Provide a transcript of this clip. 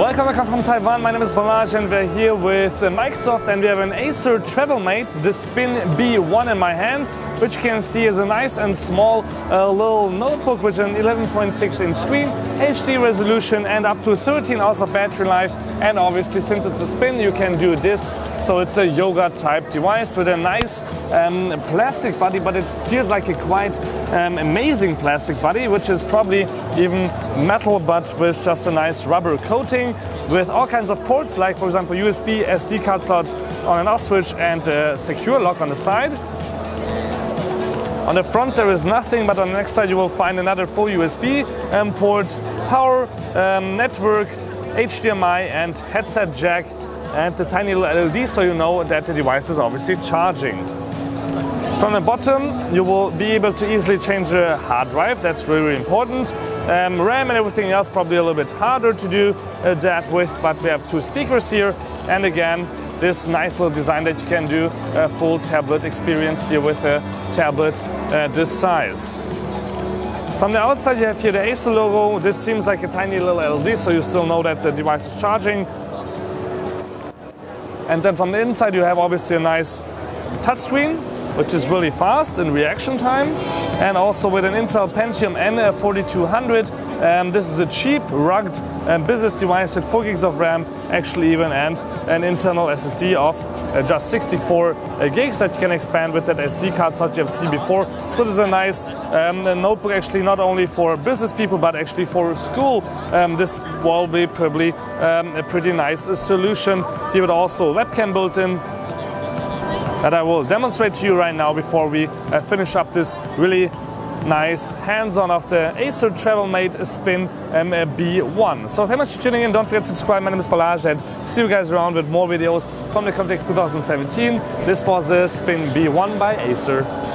Welcome from Taiwan, my name is Balazs and we're here with Microsoft, and we have an Acer Travelmate, the Spin B1 in my hands, which you can see is a nice and small little notebook with an 11.6-inch screen, HD resolution and up to 13 hours of battery life, and obviously since it's a Spin you can do this. So it's a yoga type device with a nice plastic body, but it feels like a quite amazing plastic body, which is probably even metal but with just a nice rubber coating, with all kinds of ports like for example USB, SD card slot on and off switch, and a secure lock on the side. On the front there is nothing, but on the next side you will find another full USB port, power, network, HDMI and headset jack, and the tiny little LED, so you know that the device is obviously charging. From the bottom you will be able to easily change a hard drive, that's really, really important. RAM and everything else probably a little bit harder to do that with, but we have two speakers here, and again this nice little design that you can do a full tablet experience here with a tablet this size. From the outside you have here the Acer logo. This seems like a tiny little LED, so you still know that the device is charging. And then from the inside you have obviously a nice touchscreen, which is really fast in reaction time, and also with an Intel Pentium N4200. This is a cheap, rugged business device with 4 gigs of RAM, actually even, and an internal SSD of just 64 gigs that you can expand with that SD card slot you have seen before. So this is a nice notebook, actually not only for business people but actually for school. This will be probably a pretty nice solution. Here with also a webcam built in that I will demonstrate to you right now before we finish up this really nice hands-on of the Acer Travelmate Spin B1. So thanks for tuning in, don't forget to subscribe. My name is Balazs and see you guys around with more videos from the Computex 2017. This was the Spin B1 by Acer.